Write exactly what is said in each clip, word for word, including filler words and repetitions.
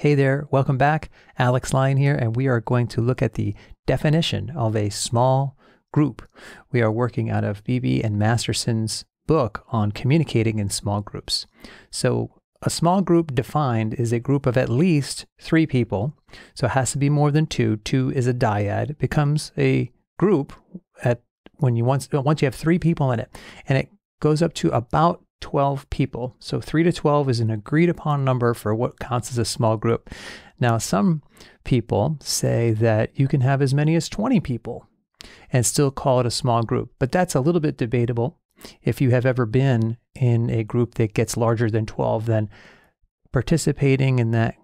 Hey there, welcome back. Alex Lyon here, and we are going to look at the definition of a small group. We are working out of Beebe and Masterson's book on communicating in small groups. So a small group defined is a group of at least three people, so it has to be more than two. Two is a dyad. It becomes a group at when you once, once you have three people in it, and it goes up to about twelve people. So three to twelve is an agreed upon number for what counts as a small group. Now, some people say that you can have as many as twenty people and still call it a small group, but that's a little bit debatable. If you have ever been in a group that gets larger than twelve, then participating in that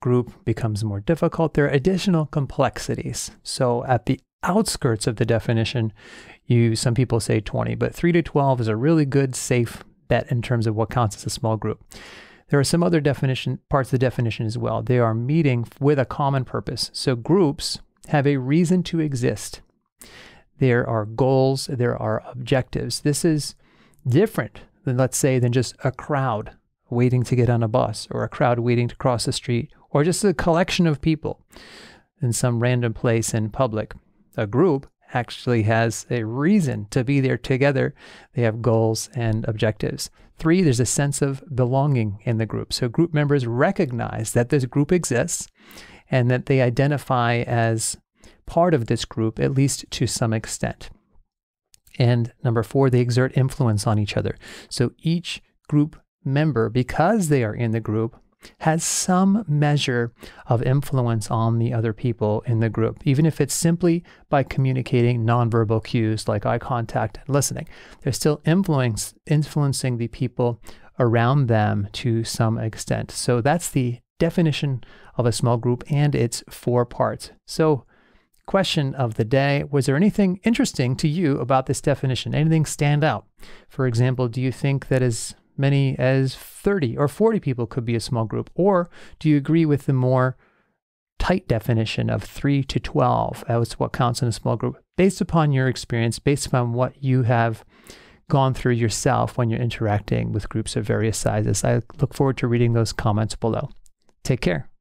group becomes more difficult. There are additional complexities. So at the outskirts of the definition, you some people say twenty, but three to twelve is a really good, safe bet in terms of what counts as a small group. There are some other definition parts of the definition as well. They are meeting with a common purpose. So groups have a reason to exist. There are goals, there are objectives. This is different than, let's say, than just a crowd waiting to get on a bus or a crowd waiting to cross the street or just a collection of people in some random place in public. A group actually has a reason to be there together. They have goals and objectives. Three, there's a sense of belonging in the group. So group members recognize that this group exists and that they identify as part of this group, at least to some extent. And number four, they exert influence on each other. So each group member, because they are in the group, has some measure of influence on the other people in the group, even if it's simply by communicating nonverbal cues like eye contact and listening. They're still influence, influencing the people around them to some extent. So that's the definition of a small group and its four parts. So question of the day, was there anything interesting to you about this definition? Anything stand out? For example, do you think that is many as thirty or forty people could be a small group? Or do you agree with the more tight definition of three to twelve as what counts in a small group, based upon your experience, based upon what you have gone through yourself when you're interacting with groups of various sizes? I look forward to reading those comments below. Take care.